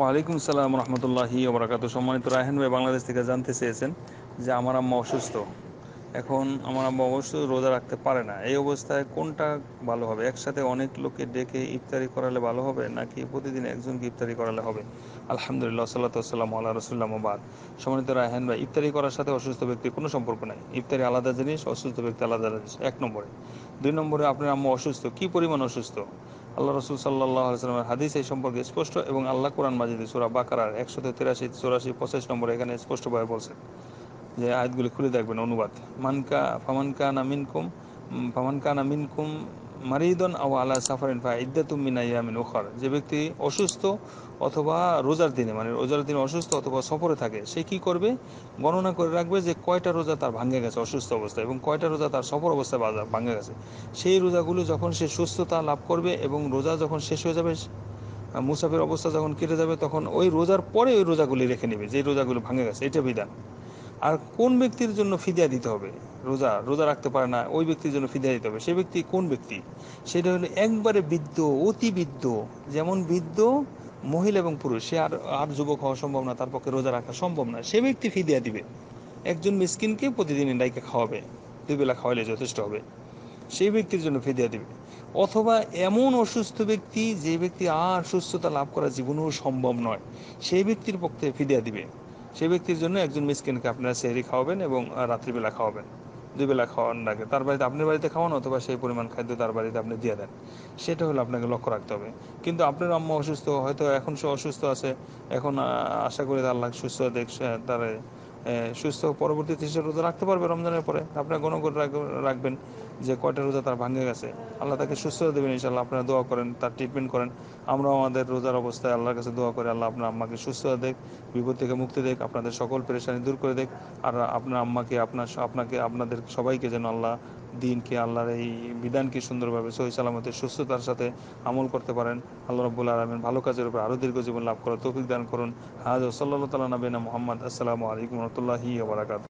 ওয়ালাইকুম আসসালাম রহমতুল্লাহি ওবারাকাতুহু। সম্মানিত রায়হান ভাই বাংলাদেশ থেকে জানতে চেয়েছেন যে আমার আম্মা অসুস্থ, এখন আমার আম্মা অবশ্য রোজা রাখতে পারে না, এই অবস্থায় কোনটা ভালো হবে? একসাথে অনেক লোককে ডেকে ইফতারি করালে ভালো হবে নাকি প্রতিদিন একজনকে ইফতারি করালে হবে? আলহামদুলিল্লাহ, সাল্লাতু ওয়াসসালামু আলা রাসূলিল্লাহ, মুবারক। সম্মানিত রায়হান ভাই, ইফতারি করার সাথে অসুস্থ ব্যক্তির কোনো সম্পর্ক নাই। ইফতারি আলাদা জিনিস, অসুস্থ ব্যক্তি আলাদা জিনিস, এক নম্বরে। দুই নম্বরে, আপনার আম্মা অসুস্থ, কী পরিমাণ অসুস্থ? আল্লাহ রসুল সাল্লাল্লাহু আলাইহি ওয়াসাল্লামের হাদিস এই সম্পর্কে স্পষ্ট, এবং আল্লাহ কোরআন মাজিদে সূরা বাকারার ১৮৩, ৮৪, ৮৫ নম্বরে এখানে স্পষ্টভাবে বলছেন, যে আয়াতগুলি খুলে দেখবেন অনুবাদ। ফামান কানা মিনকুম মারিদান আও আলা সাফারিন ফাইদ্দাতুম মিন আইয়ামিন উখরা, যে ব্যক্তি অসুস্থ অথবা রোজার দিনে, মানে রোজার দিনে অসুস্থ অথবা সফরে থাকে, সে কি করবে? গণনা করে রাখবে যে কয়টা রোজা তার ভাঙে গেছে অসুস্থ অবস্থায় এবং কয়টা রোজা তার সফর অবস্থায় ভাঙে গেছে। সেই রোজাগুলো যখন সে সুস্থতা লাভ করবে এবং রোজা যখন শেষ হয়ে যাবে, মুসাফির অবস্থা যখন কেটে যাবে, তখন ওই রোজার পরে ওই রোজাগুলি রেখে নেবে, যে রোজাগুলো ভাঙে গেছে। এটা বিধান। আর কোন ব্যক্তির জন্য ফিদিয়া দিতে হবে? রোজা রাখতে পারে না ওই ব্যক্তির জন্য ফিদিয়া দিতে হবে। সেই ব্যক্তি কোন ব্যক্তি? সেটা হলো একবারে বৃদ্ধ, অতি বৃদ্ধ, যেমন বৃদ্ধ মহিলা এবং পুরুষ, সে আর যুবক হওয়া সম্ভব না, তার পক্ষে রোজা রাখা সম্ভব না, সে ব্যক্তি ফিদিয়া দিবে। একজন মিসকিনকে প্রতিদিন ডাইকে খাওয়াবে, দুবেলা খাওয়ালে যথেষ্ট হবে, সেই ব্যক্তির জন্য ফিদিয়া দিবে। অথবা এমন অসুস্থ ব্যক্তি যে ব্যক্তি আর সুস্থতা লাভ করা জীবনেও সম্ভব নয়, সেই ব্যক্তির পক্ষে ফিদিয়া দিবে। সেই ব্যক্তির জন্য একজন মিসকিনকে আপনারা সেহরি খাওয়াবেন এবং রাত্রিবেলা খাওয়াবেন, দুবেলা খাওয়ান লাগে, তার বাড়িতে আপনার বাড়িতে খাওয়ান অথবা সেই পরিমাণ খাদ্য তার বাড়িতে আপনি দিয়ে দেন, সেটা হলো আপনাকে লক্ষ্য রাখতে হবে। কিন্তু আপনার আম্মা অসুস্থ, হয়তো এখন সে অসুস্থ আছে, এখন আশা করি আল্লাহ সুস্থ দেখ, তার সুস্থ পরবর্তীতে সে রোজা রাখতে পারবে রমজানের পরে। আপনারা গণগণ রাখবেন যে কয়টা রোজা তার ভাঙে গেছে, আল্লাহ তাকে সুস্থ দেবেন ইনশাআল্লাহ। আপনারা দোয়া করেন, তার ট্রিটমেন্ট করেন, আমরাও আমাদের রোজার অবস্থায় আল্লাহর কাছে দোয়া করি, আল্লাহ আপনার আম্মাকে সুস্থ দেখ, বিপদ থেকে মুক্তি দেখ, আপনাদের সকল পেরেশানি দূর করে দেখ, আর আপনার আম্মাকে, আপনাকে, আপনাদের সবাইকে যেন আল্লাহ দিনকে, আল্লাহর এই বিধানকে সুন্দরভাবে সহি সালামতে সুস্থতার সাথে আমল করতে পারেন। আল্লাহ রাব্বুল আলামিন ভালো কাজের উপর আরও দীর্ঘ জীবন লাভ করার তৌফিক দান করুন। হাজ সাল্লাল্লাহু তাআলা নবীনা মুহাম্মদ। আসসালামু আলাইকুম ওয়া রাহমাতুল্লাহি ওয়া বারাকাতুহু।